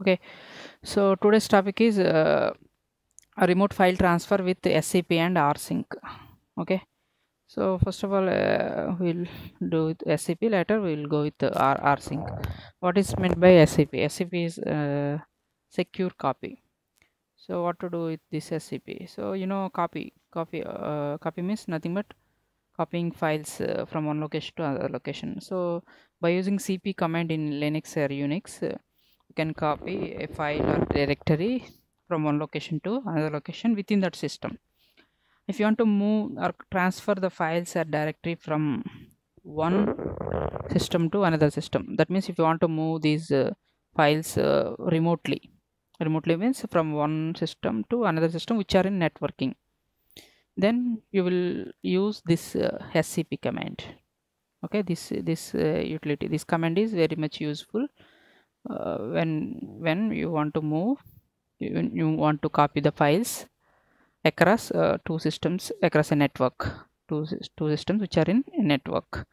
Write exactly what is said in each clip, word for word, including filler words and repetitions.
Okay, so today's topic is uh, a remote file transfer with S C P and rsync. Okay, so first of all uh, we'll do with S C P, later we will go with uh, rsync. What is meant by S C P? S C P is uh, secure copy. So what to do with this S C P? So you know, copy copy uh, copy means nothing but copying files uh, from one location to another location. So by using C P command in Linux or Unix, uh, you can copy a file or directory from one location to another location within that system. If you want to move or transfer the files or directory from one system to another system, that means if you want to move these uh, files uh, remotely, remotely means from one system to another system which are in networking, then you will use this uh, S C P command. Okay, this this uh, utility, this command is very much useful uh, when when you want to move, when you want to copy the files across uh, two systems, across a network, two two systems which are in a network.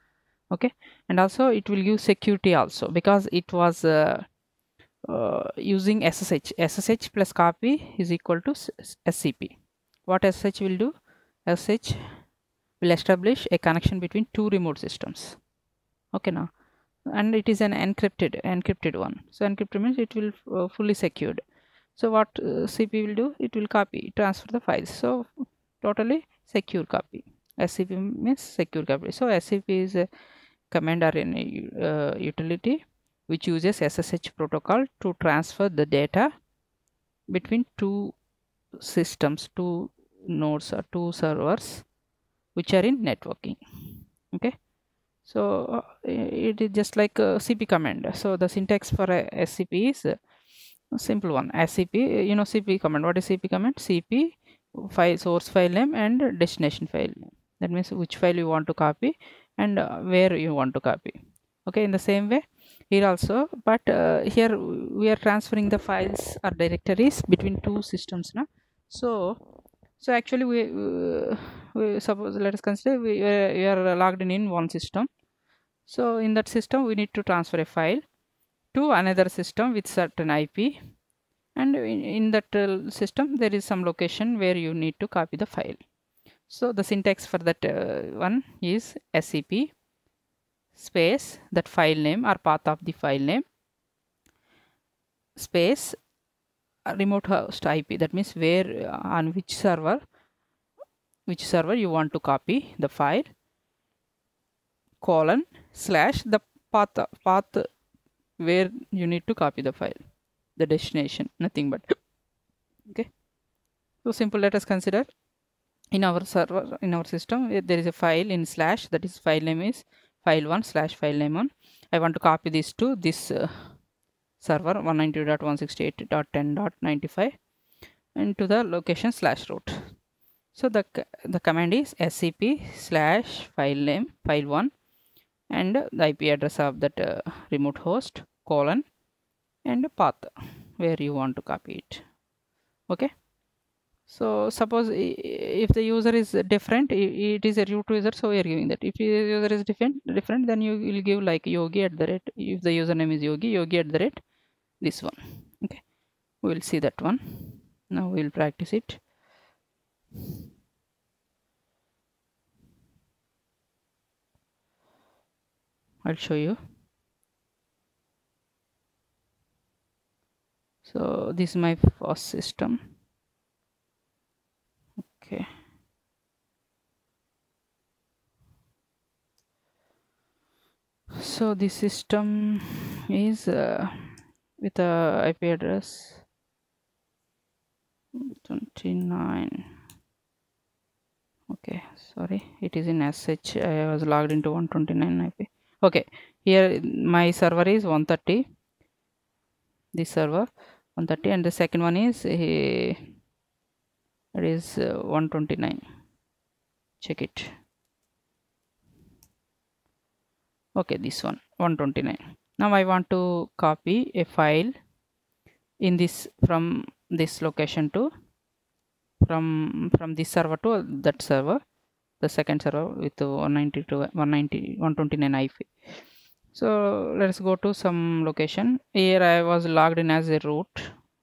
Okay, and also it will give security also, because it was uh, uh, using S S H. S S H plus copy is equal to S C P. What S S H will do? S S H will establish a connection between two remote systems. Okay, now, and it is an encrypted encrypted one. So encrypted means it will uh, fully secured. So what uh, C P will do? It will copy, transfer the files. So totally secure copy. S C P means secure copy. So S C P is a command or an uh, utility which uses S S H protocol to transfer the data between two systems, two nodes or two servers which are in networking. Okay, so uh, it is just like a C P command. So the syntax for a S C P is a simple one. S C P, you know, C P command. What is C P command? C P file, source file name and destination file name. That means which file you want to copy and uh, where you want to copy. Okay, in the same way here also, but uh, here we are transferring the files or directories between two systems now. So, so actually we, uh, we suppose, let us consider we, uh, we are logged in in one system. So in that system we need to transfer a file to another system with certain I P, and in, in that uh, system there is some location where you need to copy the file. So the syntax for that uh, one is S C P space that file name or path of the file name space remote host I P, that means where uh, on which server which server you want to copy the file, colon slash the path path where you need to copy the file, the destination, nothing but. Okay, so simple. Let us consider in our server, in our system there is a file in slash, that is file name is file one slash file name one. I want to copy this to this uh, server one ninety-two dot one sixty-eight dot ten dot ninety-five and to the location slash root. So the the command is S C P slash file name file one and the I P address of that uh, remote host, colon and path where you want to copy it. Okay, so suppose if the user is different, it is a root user, so we are giving that. If the user is different, different, then you will give like yogi at the rate. If the username is yogi, yogi at the rate this one. Okay, we will see that one now. We will practice it. I'll show you. So this is my first system. Okay, so this system is uh, with a I P address twenty-nine. Okay, sorry, it is in S H. I was logged into one twenty-nine I P. Okay, here my server is one thirty, this server one thirty, and the second one is uh, it is uh, one twenty-nine. Check it. Okay, this one one twenty-nine. Now I want to copy a file in this from this location to from from this server to that server, the second server with one ninety-two one ninety one twenty-nine I P. So let's go to some location. Here I was logged in as a root,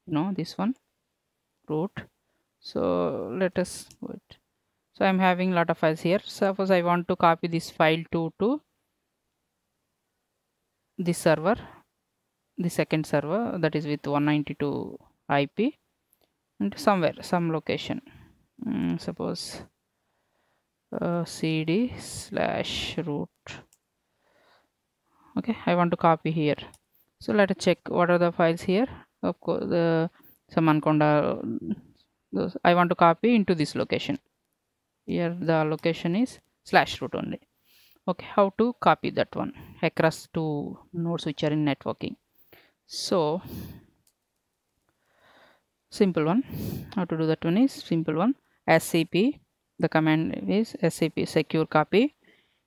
you know, this one, root. So let us wait. So I'm having a lot of files here. Suppose I want to copy this file to to this server, the second server that is with one ninety-two I P, and somewhere, some location. Mm, suppose uh, cd slash root. Okay, I want to copy here. So let us check what are the files here. Of course, uh, some Anaconda. Those I want to copy into this location. Here the location is slash root only. Okay, how to copy that one across two nodes which are in networking? So simple one. How to do that one is simple one. S C P. The command is S C P secure copy.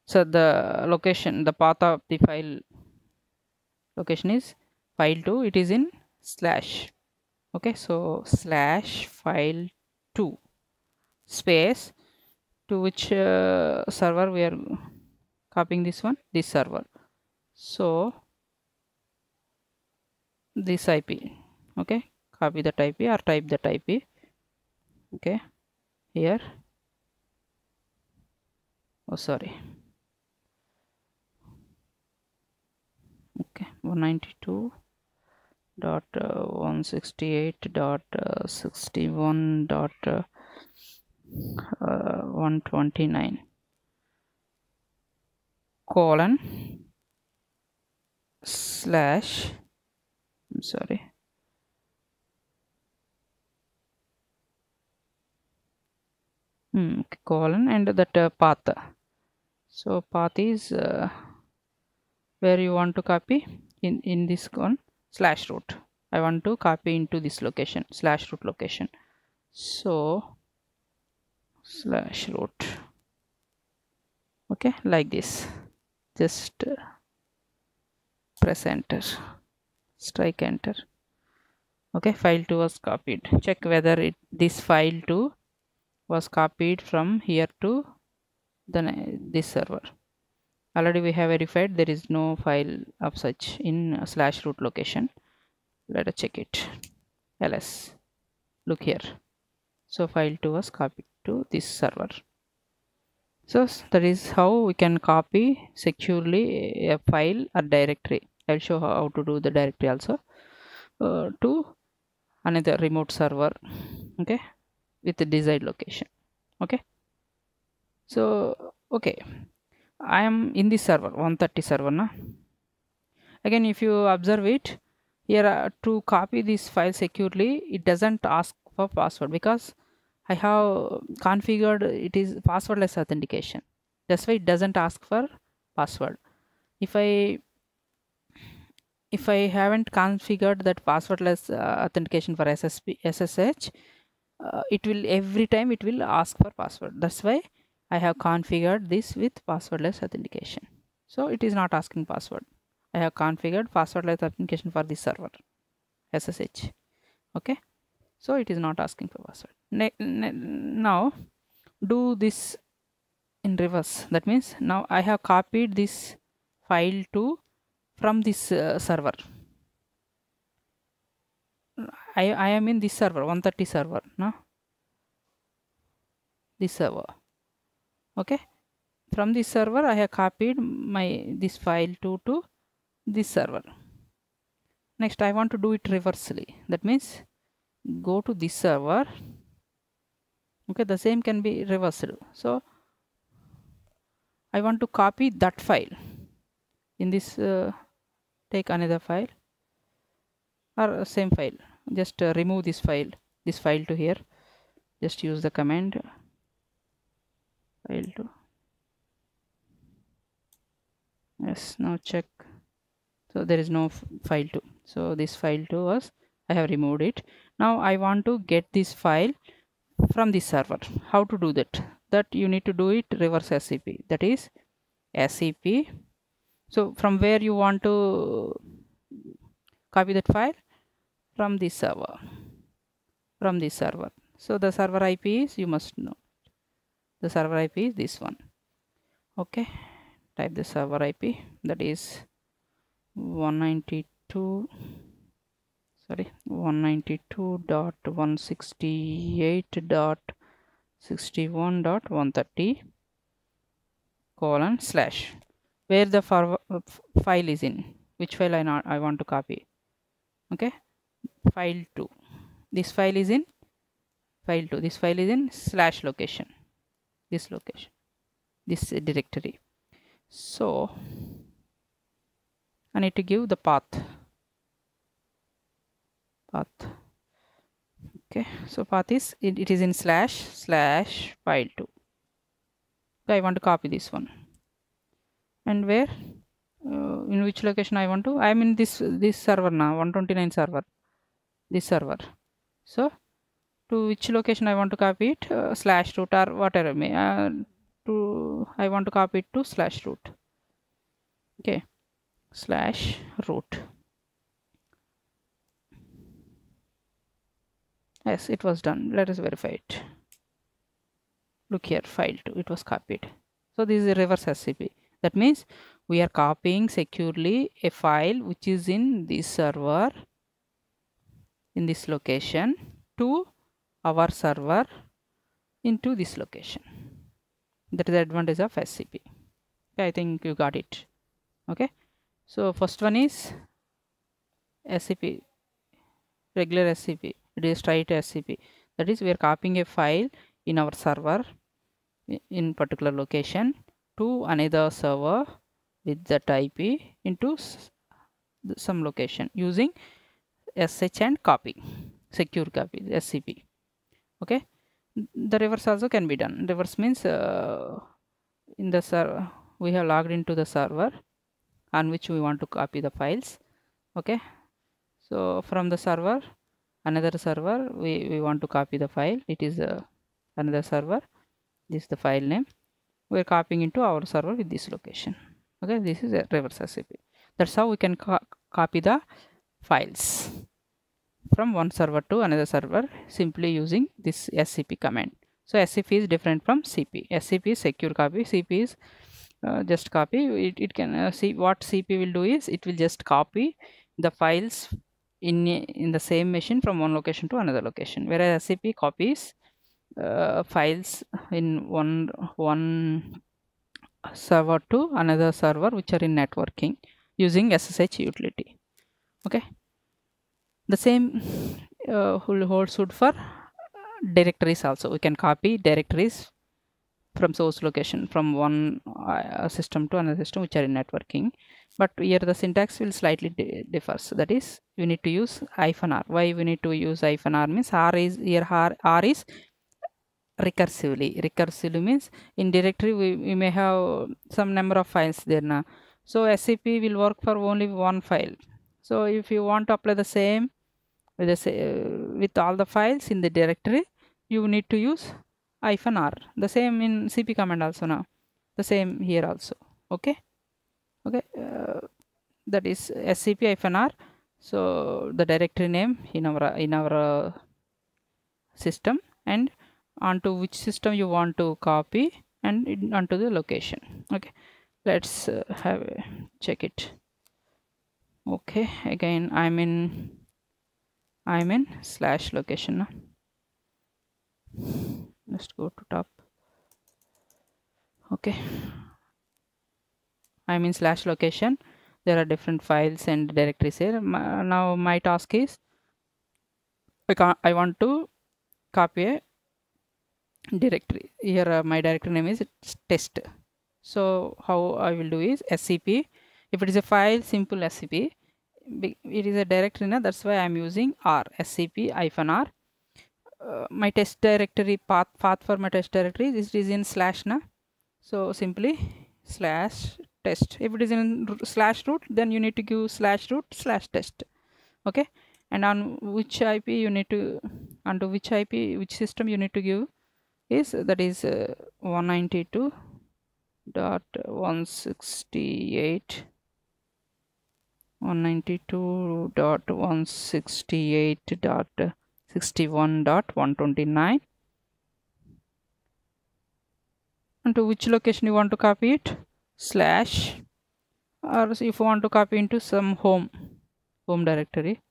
So the location, the path of the file location is file two, it is in slash. Okay, so slash file two space to which uh, server we are copying this one, this server. So this I P, okay, copy that I P or type that I P, okay, here. Oh, sorry. Okay, one ninety-two dot one sixty-eight dot sixty-one dot one twenty-nine colon slash, I'm sorry, hmm, okay, colon and that uh, path. So path is uh, where you want to copy in in this one, slash root. I want to copy into this location, slash root location. So slash root, okay, like this. Just uh, press enter, strike enter. Okay, file two was copied. Check whether it this file two was copied from here to then this server. Already we have verified there is no file of such in slash root location. Let us check it. Ls. Look here. So file two was copied to this server. So that is how we can copy securely a file or directory. I'll show how to do the directory also uh, to another remote server. Okay, with the desired location. Okay. So okay. I am in this server one thirty server na. Again, if you observe it here, uh, to copy this file securely, it doesn't ask for password because I have configured it is passwordless authentication. That's why it doesn't ask for password. If I if I haven't configured that passwordless uh, authentication for S S H, uh, it will every time it will ask for password. That's why I have configured this with passwordless authentication. So it is not asking password. I have configured passwordless authentication for this server, S S H. Okay. So it is not asking for password. Ne ne now do this in reverse. That means now I have copied this file to from this uh, server. I, I am in this server, one thirty server. No? This server. Okay, from this server I have copied my this file to to this server. Next I want to do it reversely. That means go to this server. Okay, the same can be reversed. So I want to copy that file in this uh, take another file or same file, just uh, remove this file, this file to here. Just use the command file to, yes, now check. So there is no file two. So this file two was, I have removed it. Now I want to get this file from this server. How to do that? That you need to do it reverse S C P. That is S C P. So from where you want to copy that file? From this server. From this server. So the server I P is, you must know. The server I P is this one. Okay, type the server I P, that is one ninety-two, sorry, one ninety-two dot one sixty-eight dot sixty-one dot one thirty colon slash, where the file is in, which file I not I want to copy. Okay, file two. This file is in file two. This file is in slash location. This location. This directory. So I need to give the path. Path. Okay. So path is it, it is in slash slash file two. So I want to copy this one. And where, uh, in which location I want to? I am in this this server now, one twenty-nine server. This server. So to which location I want to copy it? Uh, slash root or whatever may. Uh, to I want to copy it to slash root. Okay. Slash root. Yes, it was done. Let us verify it. Look here, file two. It was copied. So this is a reverse S C P. That means we are copying securely a file which is in this server, in this location, to our server into this location. That is the advantage of S C P. Okay, I think you got it. Okay. So first one is S C P, regular S C P, it is straight S C P. That is, we are copying a file in our server in particular location to another server with that I P into some location using S S H and copy, secure copy, S C P. Okay, the reverse also can be done. Reverse means uh, in the server we have logged into the server on which we want to copy the files. Okay, so from the server, another server, we, we want to copy the file. It is uh, another server. This is the file name. We are copying into our server with this location. Okay, this is a reverse S C P. That's how we can co copy the files from one server to another server simply using this S C P command. So S C P is different from C P. S C P is secure copy. C P is Uh, just copy. It, it can uh, see what C P will do is it will just copy the files in in the same machine from one location to another location, whereas S C P copies uh, files in one one server to another server which are in networking using S S H utility. Okay, the same uh, holds good for directories also. We can copy directories from source location, from one uh, system to another system which are in networking, but here the syntax will slightly differ. So that is, you need to use hyphen R. Why we need to use hyphen R? Means R is here, R, R is recursively. Recursively means in directory we, we may have some number of files there now. So S C P will work for only one file. So if you want to apply the same with, the, with all the files in the directory, you need to use hyphen R. The same in C P command also now. The same here also. Okay. Okay. Uh, that is S C P hyphen R. So the directory name in our in our uh, system, and onto which system you want to copy, and in, onto the location. Okay. Let's uh, have a check it. Okay. Again, I'm in. I'm in slash location now. Let's go to top. Okay, I'm in slash location. There are different files and directories here. My, now my task is I, can't, I want to copy a directory. Here uh, my directory name is test. So how I will do is S C P. If it is a file, simple S C P. It is a directory now. That's why I'm using R, S C P hyphen R. Uh, my test directory path path for my test directory is, is in slash na, so simply slash test. If it is in slash root, then you need to give slash root slash test. Okay, and on which I P you need to, onto which I P, which system you need to give is, that is uh, one ninety-two dot one sixty-eight dot one ninety-two dot one sixty-eight dot sixty-one dot one twenty-nine, and to which location you want to copy it, slash or if you want to copy into some home home directory.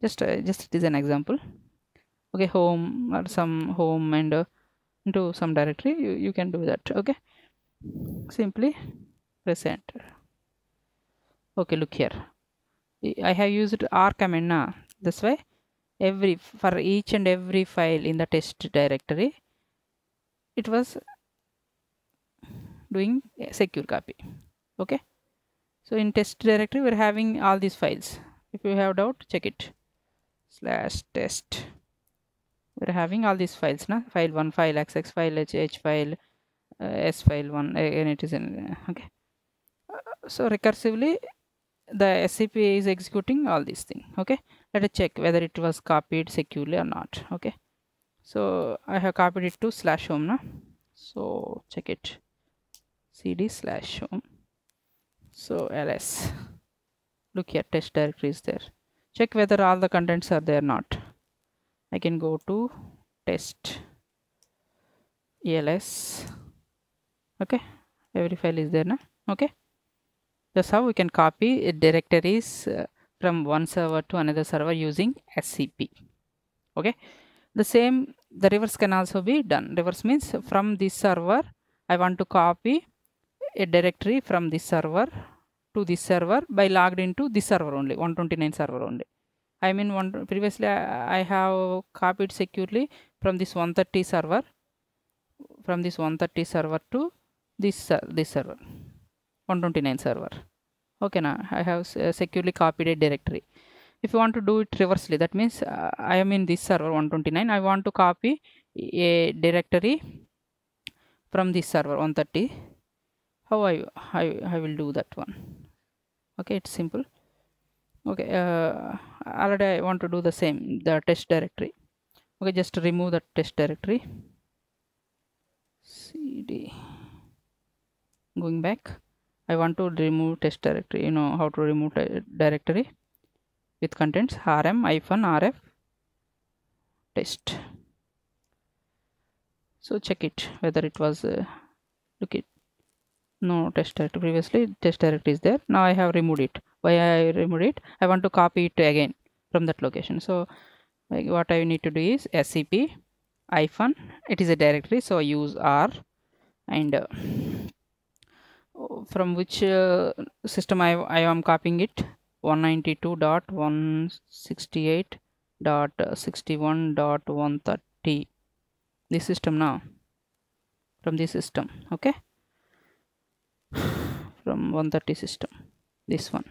Just uh, just it is an example. Okay, home or some home and uh, into some directory, you, you can do that. Okay, simply press enter. Okay, look here, I have used R command now. That's why every for each and every file in the test directory, it was doing a secure copy. Okay, so in test directory we're having all these files. If you have doubt, check it. Slash test. We're having all these files now. File one, file xx, file hh, file uh, s, file one, and it is in. Okay, uh, so recursively the S C P is executing all these things. Okay, let us check whether it was copied securely or not. Okay, so I have copied it to slash home now. So check it. Cd slash home. So ls. Look here, test directory is there. Check whether all the contents are there or not. I can go to test els. Okay, every file is there now. Okay, that's how we can copy directories uh, from one server to another server using S C P. Okay, the same, the reverse can also be done. Reverse means from this server I want to copy a directory from this server to this server by logged into this server only, one twenty-nine server only. I mean, one, previously I, I have copied securely from this one thirty server, from this one thirty server to this uh, this server, one twenty-nine server. Okay, now I have uh, securely copied a directory. If you want to do it reversely, that means uh, I am in this server one twenty-nine. I want to copy a directory from this server one thirty. How I I I will do that one? Okay, it's simple. Okay, uh, already I want to do the same, the test directory. Okay, just remove the test directory. Cd. Going back, I want to remove test directory. You know how to remove directory with contents rm-rf test. So check it whether it was. Uh, look it. No test directory. Previously test directory is there. Now I have removed it. Why I removed it? I want to copy it again from that location. So like, what I need to do is S C P hyphen. It is a directory, so I use R, and uh, from which uh, system I I am copying it, one ninety-two dot one sixty-eight dot sixty-one dot one thirty. This system now, from this system. Okay. From one thirty system, this one.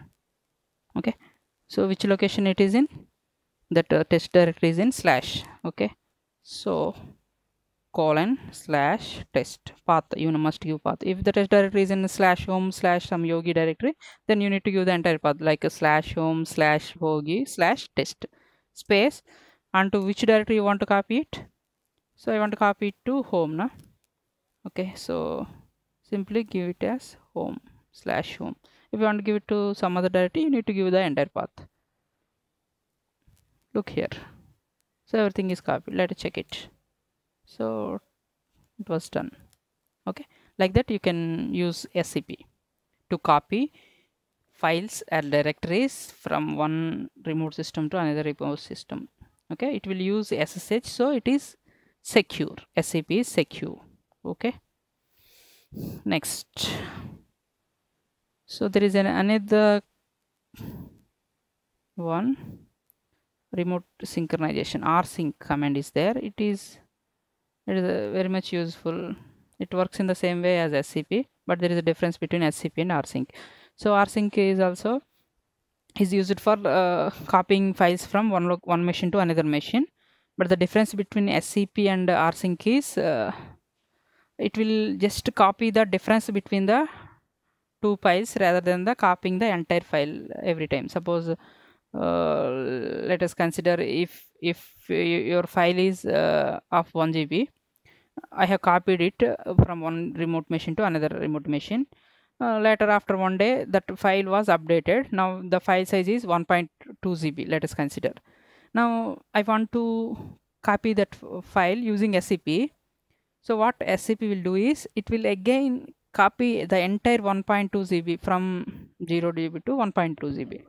Okay, so which location it is in? That uh, test directory is in slash. Okay, so colon slash test path. You must give path. If the test directory is in slash home slash some yogi directory, then you need to give the entire path, like a slash home slash yogi slash test space, onto which directory you want to copy it. So I want to copy it to home now. Okay, so simply give it as home slash home. If you want to give it to some other directory, you need to give the entire path. Look here. So everything is copied. Let us check it. So it was done. Okay, like that you can use S C P to copy files and directories from one remote system to another remote system. Okay, it will use S S H, so it is secure. S C P is secure. Okay. Next, so there is an another one, remote synchronization. Rsync command is there. It is it is very much useful. It works in the same way as S C P, but there is a difference between S C P and rsync. So rsync is also is used for uh, copying files from one lo one machine to another machine, but the difference between S C P and rsync is uh, it will just copy the difference between the two files rather than the copying the entire file every time. Suppose uh, let us consider if if your file is uh, of one G B. I have copied it from one remote machine to another remote machine. Uh, later, after one day, that file was updated. Now the file size is one point two G B. Let us consider. Now I want to copy that file using S C P. So what S C P will do is, it will again copy the entire one point two G B from zero G B to one point two G B.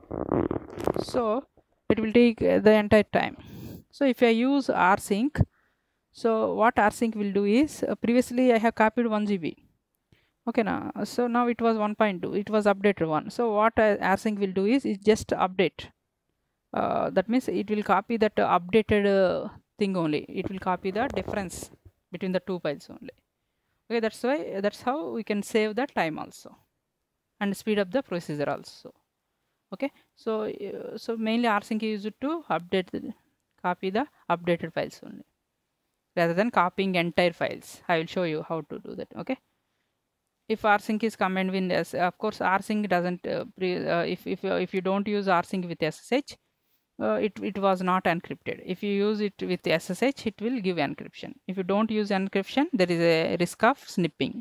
So it will take the entire time. So if I use rsync, so what rsync will do is, uh, previously I have copied one G B. Okay, now so now it was one point two, it was updated one. So what uh, rsync will do is, it just update. Uh, that means it will copy that uh, updated uh, thing only. It will copy the difference between the two files only. Okay, that's why, that's how we can save the time also and speed up the procedure also. Okay, so uh, so mainly rsync is used to update the, copy the updated files only, rather than copying entire files. I will show you how to do that. Okay, if rsync is combined with S S H, of course rsync doesn't uh, pre, uh, if if uh, if you don't use rsync with S S H, Uh, it, it was not encrypted. If you use it with S S H, it will give encryption. If you don't use encryption, there is a risk of snipping.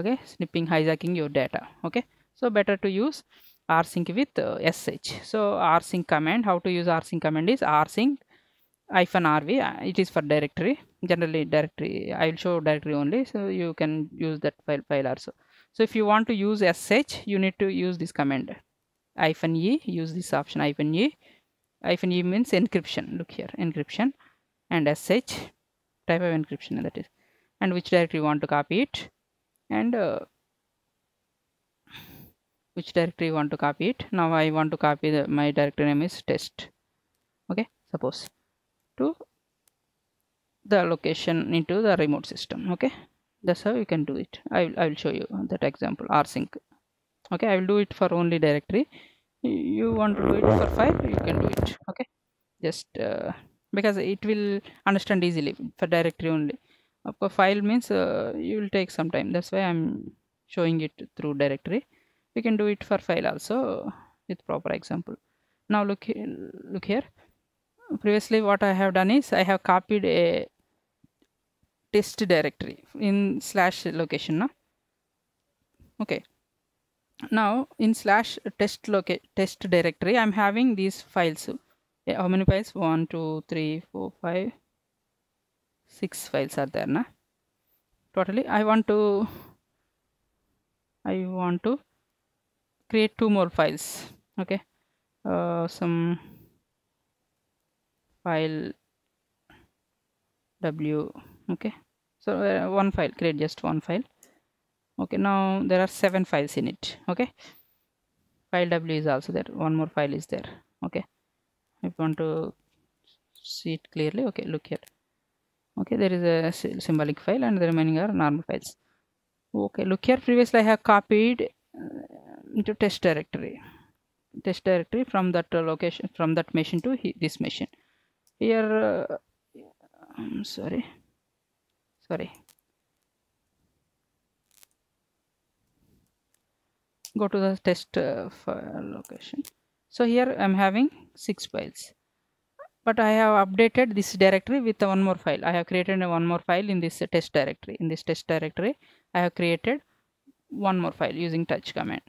Okay, snipping, hijacking your data. Okay, so better to use rsync with uh, S S H. So rsync command, how to use rsync command is rsync hyphen rv. It is for directory, generally directory. I will show directory only, so you can use that file file also. So if you want to use S S H, you need to use this command hyphen e. Use this option hyphen e. Hyphen e means encryption. Look here, encryption, and S S H, type of encryption that is, and which directory you want to copy it, and uh, which directory you want to copy it. Now I want to copy the, my directory name is test. Okay, suppose to the location into the remote system. Okay, that's how you can do it. I will, I will show you that example rsync. Okay, I will do it for only directory. You want to do it for file, you can do it. Okay, just uh, because it will understand easily for directory only. Of course file means uh, you will take some time, that's why I'm showing it through directory. You can do it for file also with proper example. Now look here, look here previously what I have done is, I have copied a test directory in slash location. No? Okay, now in slash test locate test directory I'm having these files. Yeah, how many files? One two three four five six files are there, na? Totally I want to I want to create two more files. Okay, uh, some file w. okay, so uh, one file, create just one file. Okay, now there are seven files in it. Okay, file w is also there, one more file is there. Okay, if you want to see it clearly, okay, look here. Okay, there is a symbolic file and the remaining are normal files. Okay, look here, previously I have copied into test directory test directory from that location, from that machine to this machine here. uh, I'm sorry sorry go to the test uh, file location. So here I'm having six files, but I have updated this directory with one more file. I have created one more file in this test directory. In this test directory I have created one more file using touch command,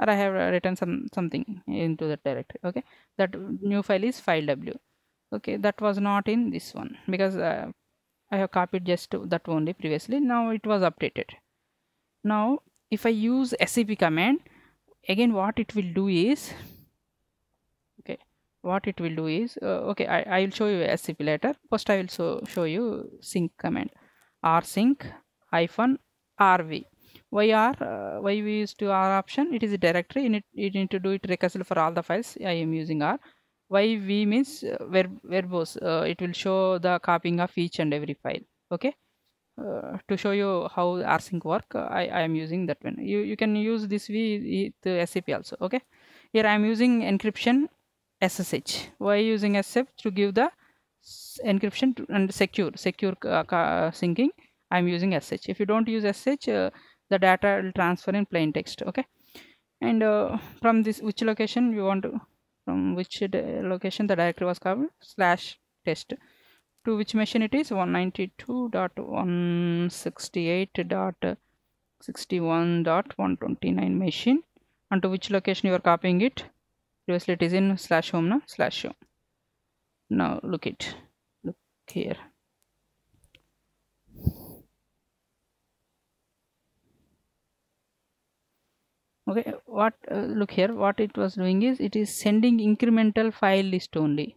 or I have written some something into the directory. Okay, that new file is file w. okay, that was not in this one because uh, I have copied just that only previously. Now it was updated. Now if I use cp command again, what it will do is, okay, what it will do is uh, okay, I, I will show you cp later. First I will so show you sync command rsync hyphen rv. Why r uh, why we use to r option? It is a directory, you need, you need to do it recursively for all the files. I am using r. Why v means uh, verb, verbose, uh, it will show the copying of each and every file. Okay, Uh, to show you how rsync work, uh, I, I am using that one. You, you can use this V with S C P also. Okay, here I am using encryption S S H. Why using S S H? To give the encryption to, and secure secure uh, uh, syncing. I am using S S H. If you don't use S S H, uh, the data will transfer in plain text. Okay, and uh, from this, which location you want to, from which location the directory was covered, slash test. To which machine it is? one ninety-two dot one sixty-eight dot sixty-one dot one twenty-nine machine. And to which location you are copying it? Previously it is in slash home, na? Slash home. Now look it, look here. Okay, what uh, look here, what it was doing is it is sending incremental file list only.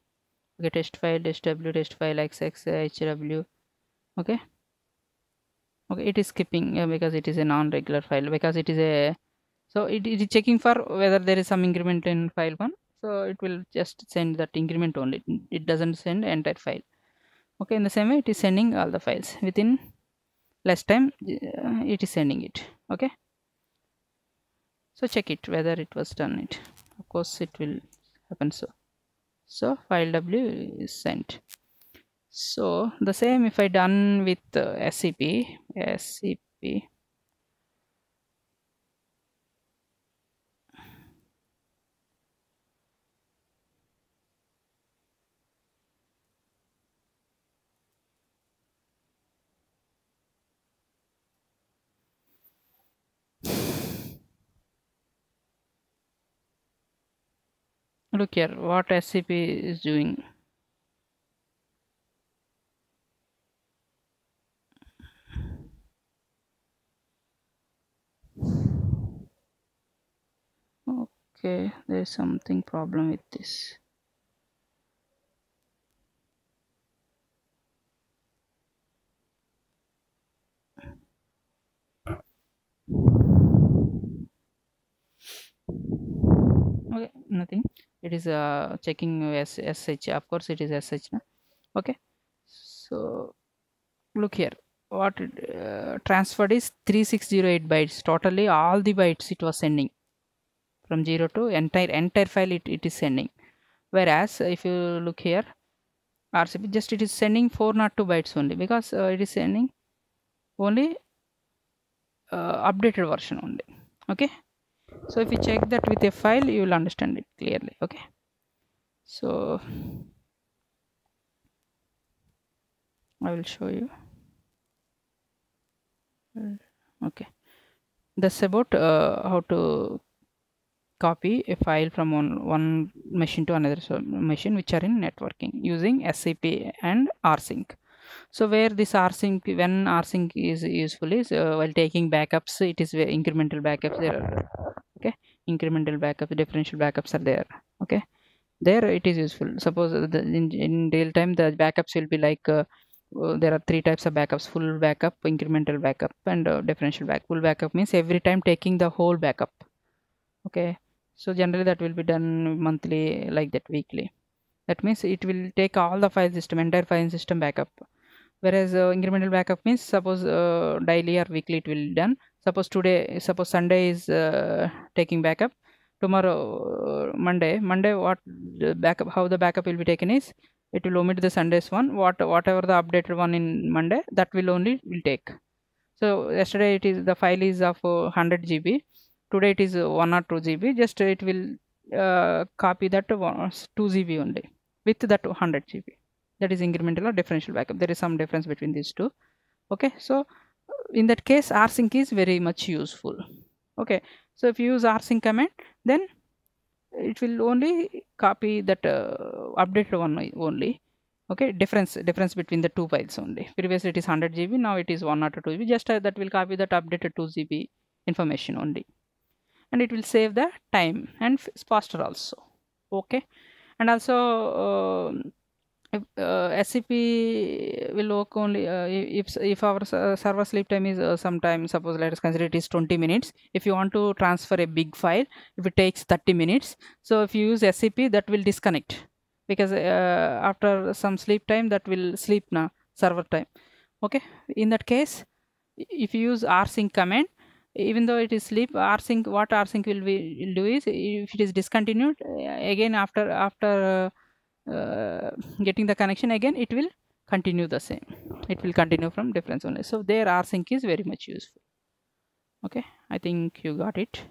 Okay, test file, sw, test file, xxhw. Okay, okay, it is skipping uh, because it is a non-regular file, because it is a, so it, it is checking for whether there is some increment in file one, so it will just send that increment only. It doesn't send entire file. Okay, in the same way it is sending all the files within less time. Uh, it is sending it. Okay, so check it whether it was done it. Of course it will happen. So so file w is sent. So the same if I done with uh, scp scp look here what S C P is doing. Okay, there is something problem with this. Okay, nothing. It is uh, checking S S H. Of course it is S S H na? Okay, so look here what it, uh, transferred is three thousand six hundred eight bytes totally. All the bytes it was sending from zero to entire entire file it, it is sending, whereas if you look here R C P just it is sending four hundred two bytes only, because uh, it is sending only uh, updated version only. Okay, so if you check that with a file you will understand it clearly. Okay, so I will show you. Okay, that's about uh, how to copy a file from one, one machine to another machine which are in networking using S C P and rsync. So where this rsync, when rsync is useful is uh, while taking backups, it is where incremental backups there are. Okay, incremental backups, differential backups are there. Okay, there it is useful. Suppose the, in, in real time the backups will be like uh, uh, there are three types of backups: full backup, incremental backup, and uh, differential backup. Full backup means every time taking the whole backup. Okay, so generally that will be done monthly, like that weekly. That means it will take all the file system, entire file system backup. Whereas uh, incremental backup means suppose uh, daily or weekly it will done. Suppose today, suppose Sunday is uh, taking backup, tomorrow uh, Monday, Monday what the backup, how the backup will be taken is it will omit the Sunday's one, what whatever the updated one in Monday, that will only will take. So yesterday it is the file is of uh, one hundred G B, today it is uh, one hundred two G B, just it will uh, copy that to two G B only with that one hundred G B. That is incremental or differential backup. There is some difference between these two. Okay, so in that case rsync is very much useful. Okay, so if you use rsync command, then it will only copy that uh, updated one only. Okay, difference difference between the two files only. Previously it is one hundred G B, now it is one hundred two G B. Just uh, that will copy that updated two G B information only, and it will save the time and faster also. Okay, and also uh, If, uh, S C P will work only uh, if if our uh, server sleep time is uh, sometime, suppose let us consider it is twenty minutes. If you want to transfer a big file, if it takes thirty minutes, so if you use S C P that will disconnect, because uh, after some sleep time that will sleep now server time. Okay, in that case if you use rsync command, even though it is sleep, rsync what rsync will be will do is if it is discontinued again after after uh, Uh, getting the connection again, it will continue the same. It will continue from difference only. So there rsync is very much useful. Okay, I think you got it.